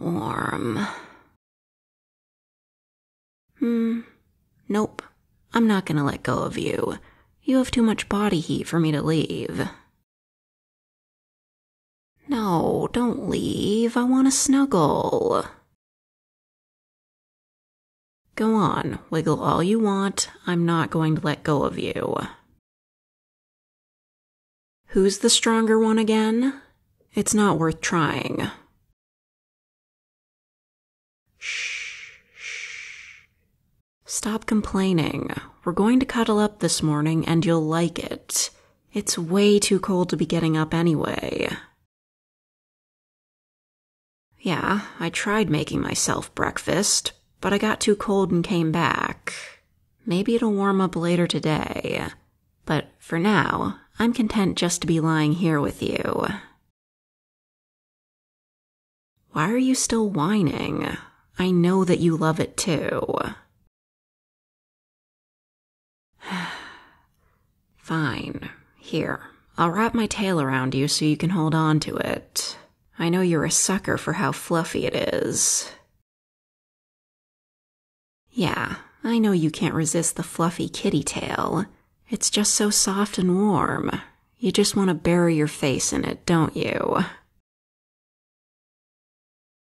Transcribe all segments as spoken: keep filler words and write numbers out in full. warm. Hmm, nope, I'm not gonna let go of you. You have too much body heat for me to leave. No, don't leave, I wanna snuggle. Go on, wiggle all you want, I'm not going to let go of you. Who's the stronger one again? It's not worth trying. Shh, shh. Stop complaining. We're going to cuddle up this morning and you'll like it. It's way too cold to be getting up anyway. Yeah, I tried making myself breakfast, but I got too cold and came back. Maybe it'll warm up later today. But for now, I'm content just to be lying here with you. Why are you still whining? I know that you love it too. Fine. Here, I'll wrap my tail around you so you can hold on to it. I know you're a sucker for how fluffy it is. Yeah, I know you can't resist the fluffy kitty tail. It's just so soft and warm. You just want to bury your face in it, don't you?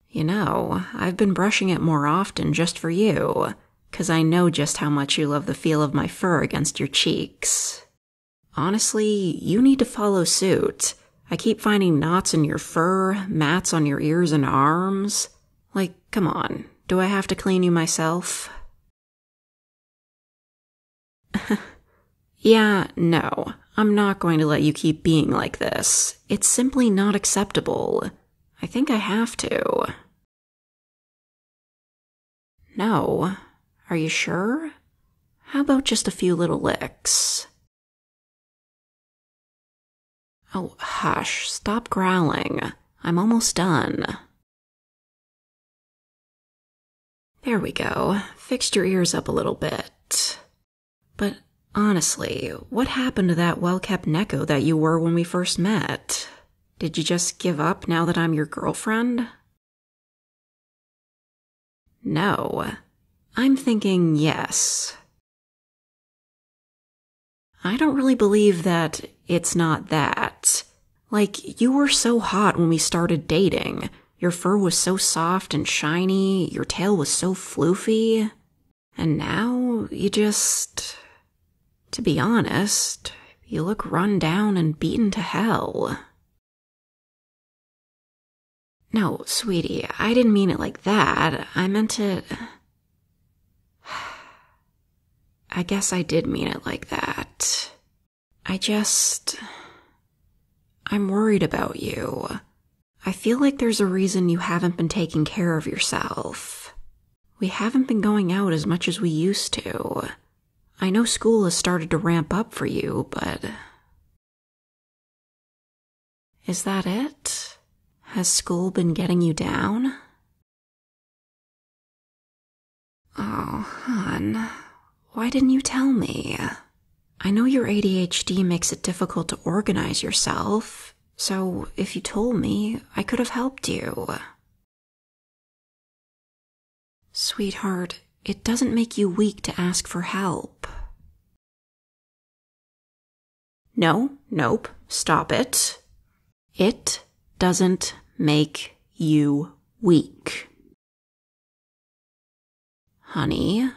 You know, I've been brushing it more often just for you, 'cause I know just how much you love the feel of my fur against your cheeks. Honestly, you need to follow suit. I keep finding knots in your fur, mats on your ears and arms. Like, come on, do I have to clean you myself? Yeah, no, I'm not going to let you keep being like this. It's simply not acceptable. I think I have to. No? Are you sure? How about just a few little licks? Oh, hush, stop growling. I'm almost done. There we go. Fixed your ears up a little bit. But honestly, what happened to that well-kept Neko that you were when we first met? Did you just give up now that I'm your girlfriend? No. I'm thinking yes. I don't really believe that it's not that. Like, you were so hot when we started dating. Your fur was so soft and shiny, your tail was so floofy. And now, you just... To be honest, you look run down and beaten to hell. No, sweetie, I didn't mean it like that. I meant it... I guess I did mean it like that. I just... I'm worried about you. I feel like there's a reason you haven't been taking care of yourself. We haven't been going out as much as we used to. I know school has started to ramp up for you, but... Is that it? Has school been getting you down? Oh, hon... Why didn't you tell me? I know your A D H D makes it difficult to organize yourself, so if you told me, I could have helped you. Sweetheart, it doesn't make you weak to ask for help. No, nope, stop it. It doesn't make you weak. Honey...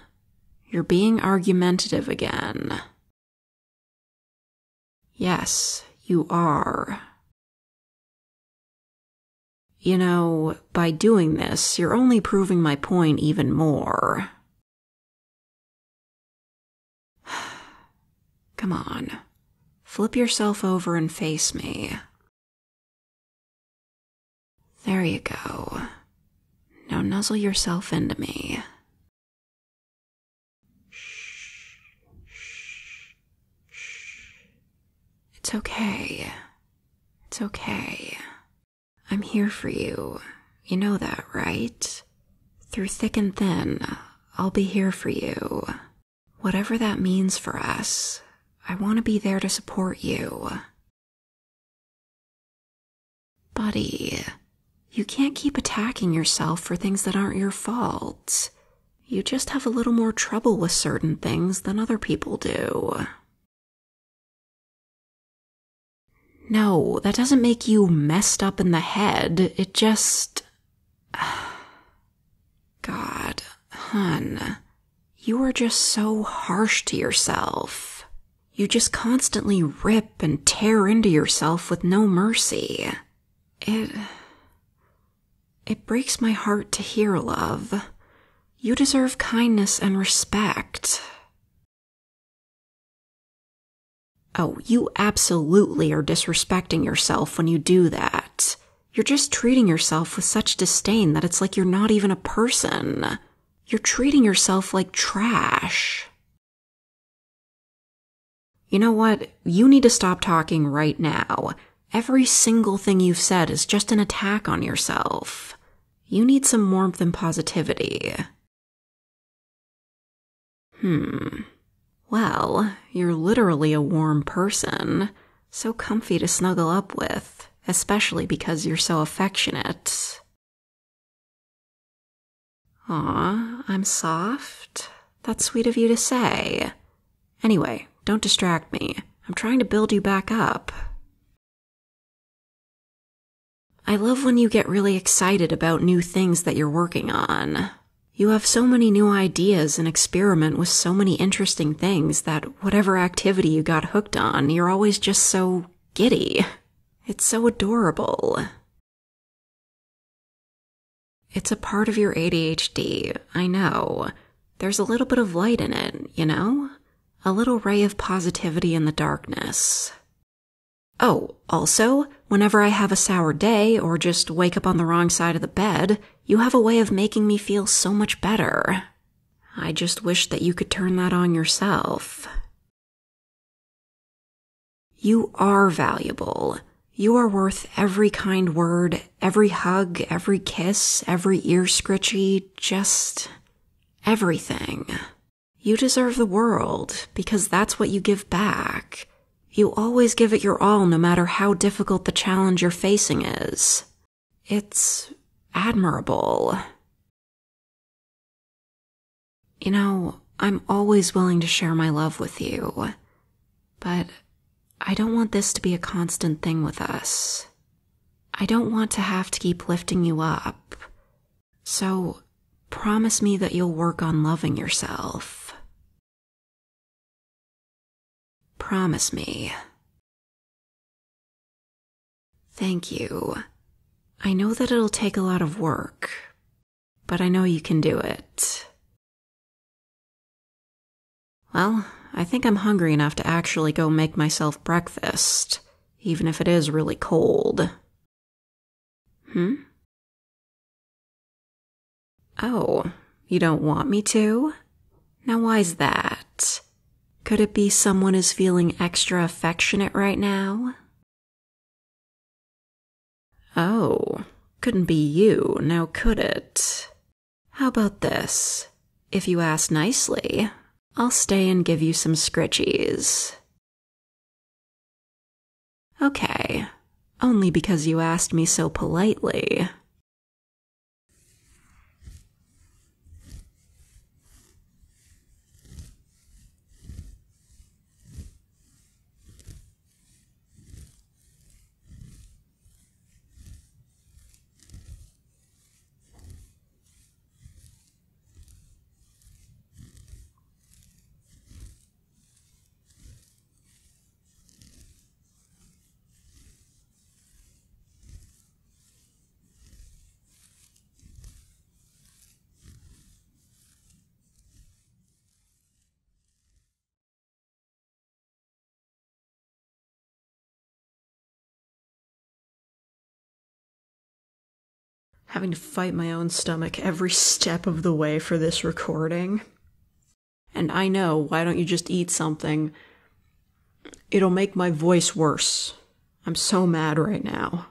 You're being argumentative again. Yes, you are. You know, by doing this, you're only proving my point even more. Come on. Flip yourself over and face me. There you go. Now nuzzle yourself into me. It's okay. It's okay. I'm here for you. You know that, right? Through thick and thin, I'll be here for you. Whatever that means for us, I want to be there to support you. Buddy, You can't keep attacking yourself for things that aren't your fault. You just have a little more trouble with certain things than other people do. No, that doesn't make you messed up in the head. It just... God, hun, you are just so harsh to yourself. You just constantly rip and tear into yourself with no mercy. It... It breaks my heart to hear, love. You deserve kindness and respect. Oh, you absolutely are disrespecting yourself when you do that. You're just treating yourself with such disdain that it's like you're not even a person. You're treating yourself like trash. You know what? You need to stop talking right now. Every single thing you've said is just an attack on yourself. You need some warmth and positivity. Hmm. Well, you're literally a warm person, so comfy to snuggle up with, especially because you're so affectionate. Aw, I'm soft? That's sweet of you to say. Anyway, don't distract me. I'm trying to build you back up. I love when you get really excited about new things that you're working on. You have so many new ideas and experiment with so many interesting things that whatever activity you got hooked on, you're always just so giddy. It's so adorable. It's a part of your A D H D, I know. There's a little bit of light in it, you know? A little ray of positivity in the darkness. Oh, also, whenever I have a sour day or just wake up on the wrong side of the bed, you have a way of making me feel so much better. I just wish that you could turn that on yourself. You are valuable. You are worth every kind word, every hug, every kiss, every ear scritchy, just everything. You deserve the world because that's what you give back. You always give it your all no matter how difficult the challenge you're facing is. It's admirable. You know, I'm always willing to share my love with you, but I don't want this to be a constant thing with us. I don't want to have to keep lifting you up. So promise me that you'll work on loving yourself. Promise me. Thank you. I know that it'll take a lot of work, but I know you can do it. Well, I think I'm hungry enough to actually go make myself breakfast, even if it is really cold. Hmm? Oh, you don't want me to? Now why's that? Could it be someone is feeling extra affectionate right now? Oh, couldn't be you, now could it? How about this? If you ask nicely, I'll stay and give you some scritchies. Okay, only because you asked me so politely. Having to fight my own stomach every step of the way for this recording. And I know, why don't you just eat something? It'll make my voice worse. I'm so mad right now.